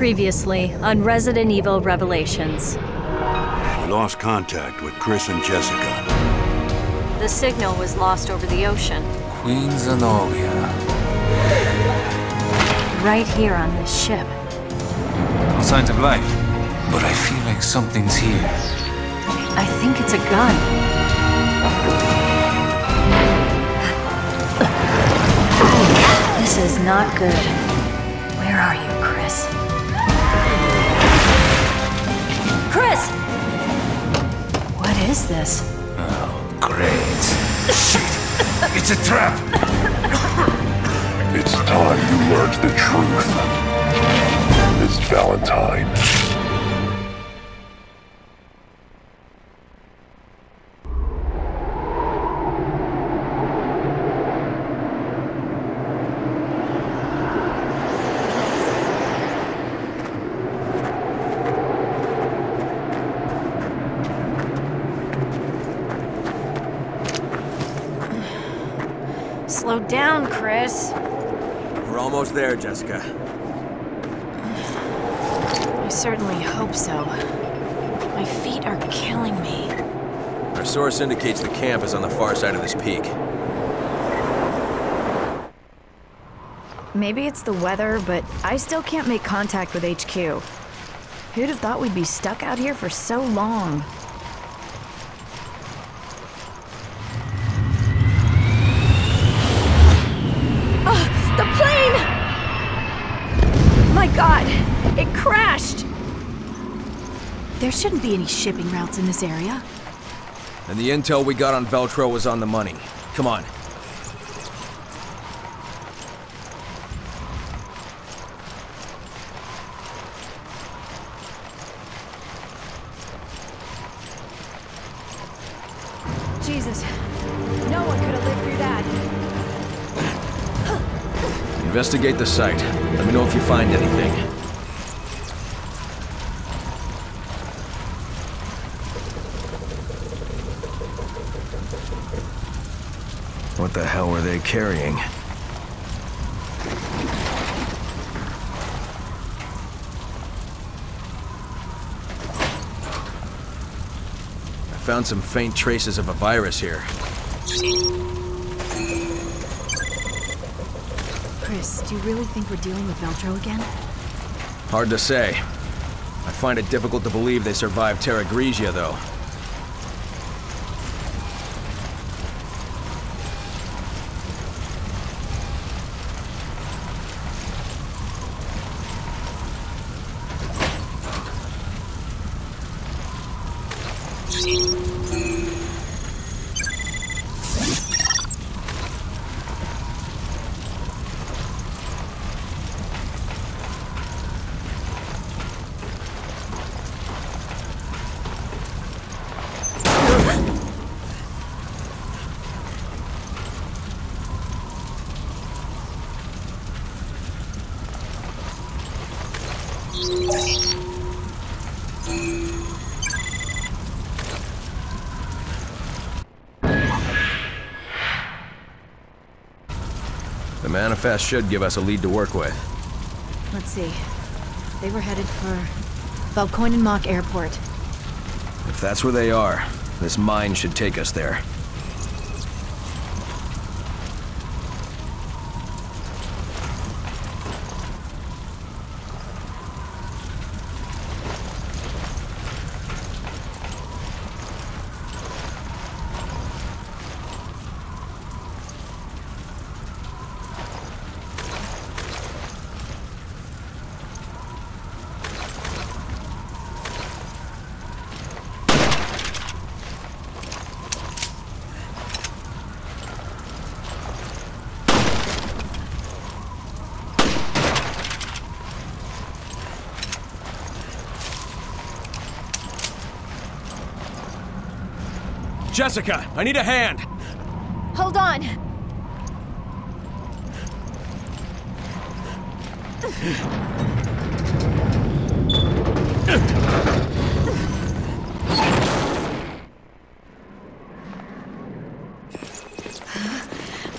Previously on Resident Evil Revelations. We lost contact with Chris and Jessica. The signal was lost over the ocean. Queen Zenolia. Right here on this ship. No signs of life, but I feel like something's here. I think it's a gun. This is not good. Where are you, Chris? Chris! What is this? Oh, great. Shit! It's a trap! It's time you learned the truth. Miss Valentine. Slow down, Chris. We're almost there, Jessica. I certainly hope so. My feet are killing me. Our source indicates the camp is on the far side of this peak. Maybe it's the weather, but I still can't make contact with HQ. Who'd have thought we'd be stuck out here for so long? There shouldn't be any shipping routes in this area. And the intel we got on Veltro was on the money. Come on. Jesus. No one could have lived through that. Investigate the site. Let me know if you find anything. What the hell were they carrying? I found some faint traces of a virus here. Chris, do you really think we're dealing with Veltro again? Hard to say. I find it difficult to believe they survived Terra Grigia, though. The manifest should give us a lead to work with. Let's see. They were headed for Valkoinen Mökki Airport. If that's where they are, this mine should take us there. Jessica, I need a hand! Hold on!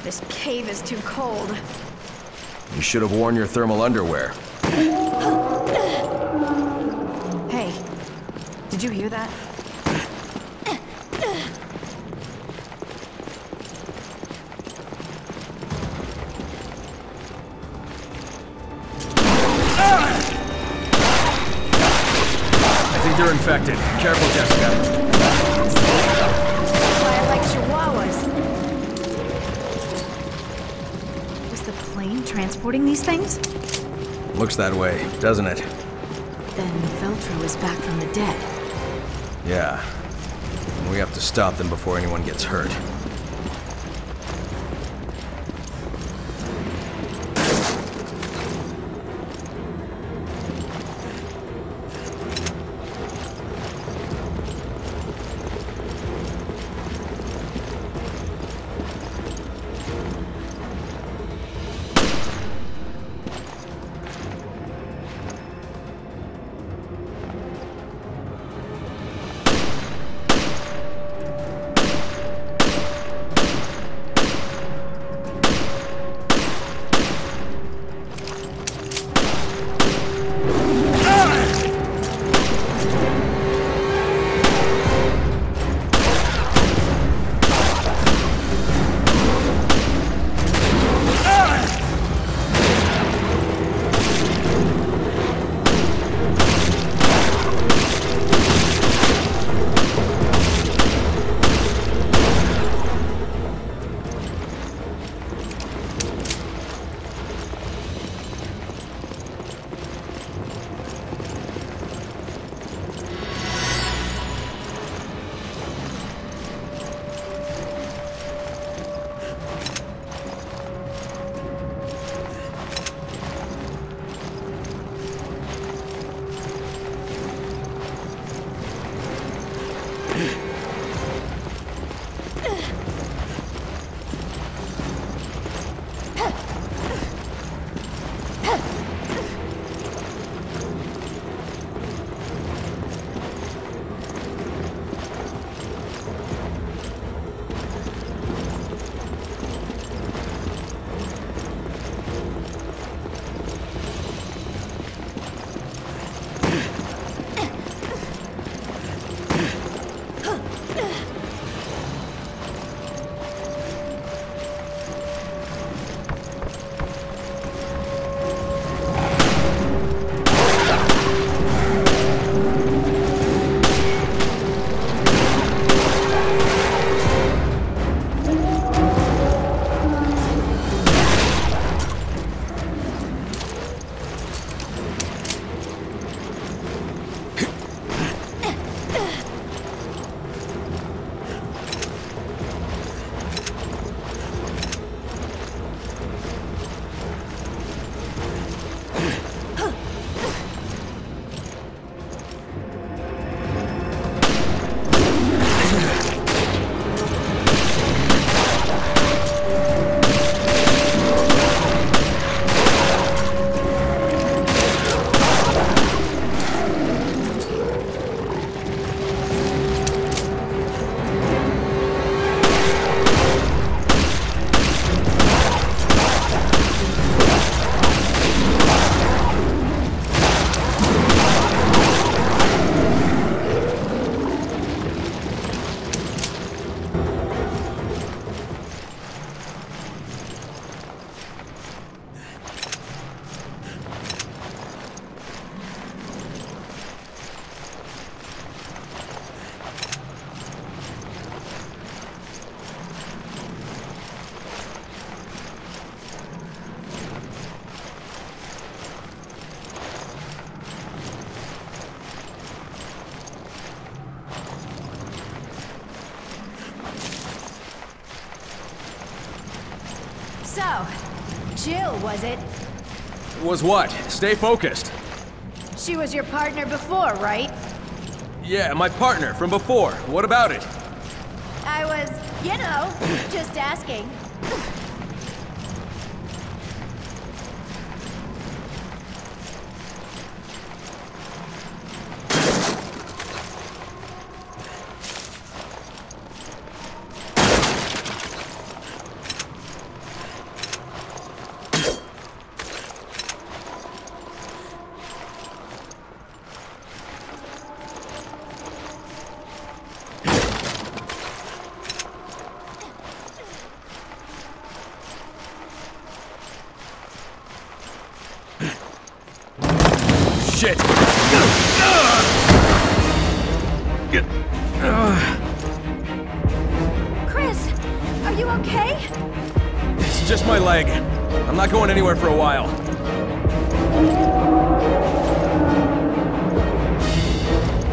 This cave is too cold. You should have worn your thermal underwear. Did you hear that? They're infected. Careful, Jessica. That's why I like chihuahuas. Was the plane transporting these things? Looks that way, doesn't it? Then Veltro is back from the dead. Yeah. We have to stop them before anyone gets hurt. Jill, was it? Was what? Stay focused. She was your partner before, right? Yeah, my partner from before. What about it? I was, you know, just asking. shit! Chris, are you okay? It's just my leg. I'm not going anywhere for a while.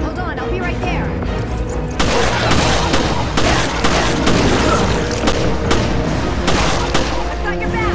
Hold on, I'll be right there. I've got your back.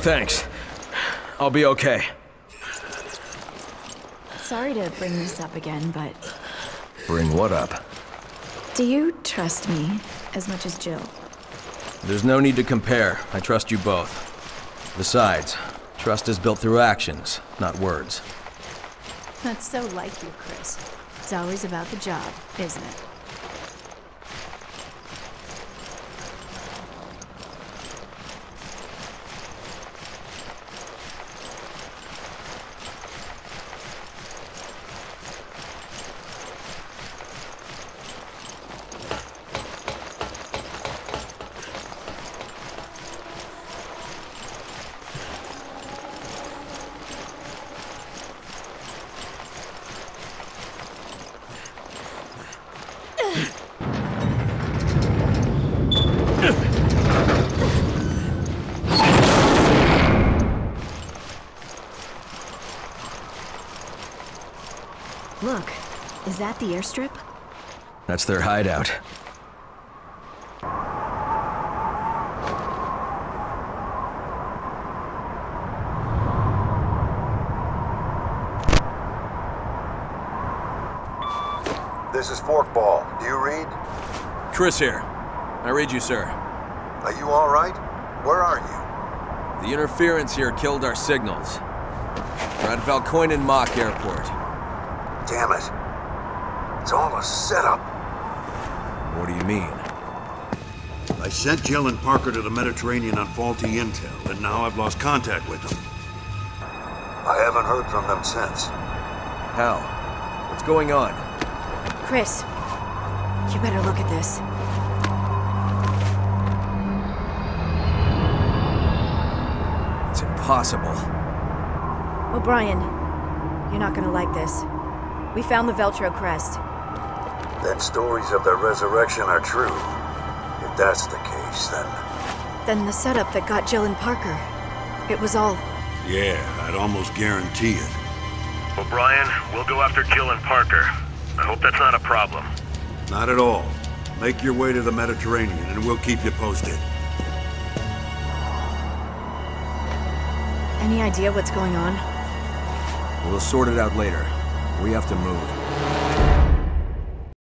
Thanks. I'll be okay. Sorry to bring this up again, but... Bring what up? Do you trust me as much as Jill? There's no need to compare. I trust you both. Besides, trust is built through actions, not words. That's so like you, Chris. It's always about the job, isn't it? Look, is that the airstrip? That's their hideout. This is Forkball. Do you read? Chris here. I read you, sir. Are you all right? Where are you? The interference here killed our signals. We're at Valkoinen Mökki Airport. Damn it. It's all a setup. What do you mean? I sent Jill and Parker to the Mediterranean on faulty intel, and now I've lost contact with them. I haven't heard from them since. How? What's going on? Chris, you better look at this. It's impossible. O'Brien, you're not gonna like this. We found the Veltro Crest. Then stories of their resurrection are true. If that's the case, then... Then the setup that got Jill and Parker. It was all... Yeah, I'd almost guarantee it. O'Brien, we'll go after Jill and Parker. I hope that's not a problem. Not at all. Make your way to the Mediterranean and we'll keep you posted. Any idea what's going on? We'll sort it out later. We have to move.